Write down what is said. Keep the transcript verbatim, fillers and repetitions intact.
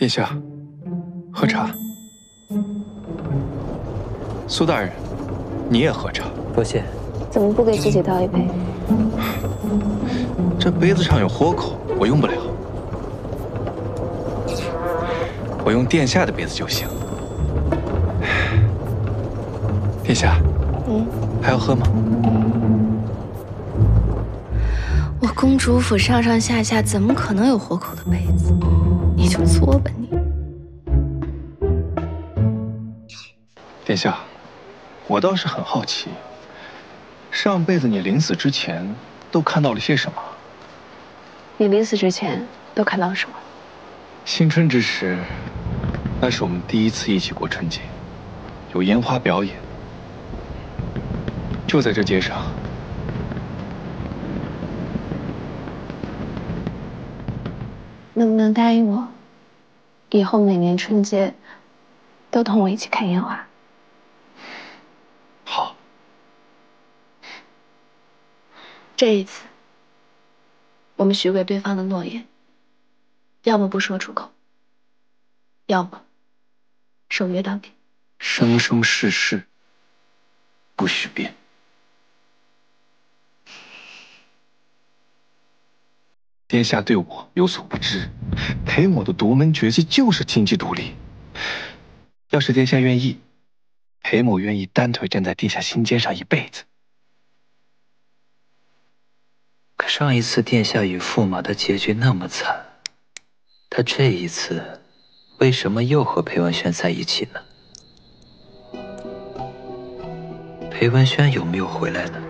殿下，喝茶。苏大人，你也喝茶。多谢。怎么不给自己倒一杯？这杯子上有豁口，我用不了。我用殿下的杯子就行。殿下，嗯，还要喝吗？ 我公主府上上下下怎么可能有活口的杯子？你就作吧你！殿下，我倒是很好奇，上辈子你临死之前都看到了些什么？你临死之前都看到了什么？新春之时，那是我们第一次一起过春节，有烟花表演，就在这街上。 能不能答应我，以后每年春节都同我一起看烟花？好。这一次，我们许给对方的诺言，要么不说出口，要么守约到底。生生世世，不许变。 殿下对我有所不知，裴某的独门绝技就是经济独立。要是殿下愿意，裴某愿意单腿站在殿下心尖上一辈子。可上一次殿下与驸马的结局那么惨，他这一次为什么又和裴文轩在一起呢？裴文轩有没有回来呢？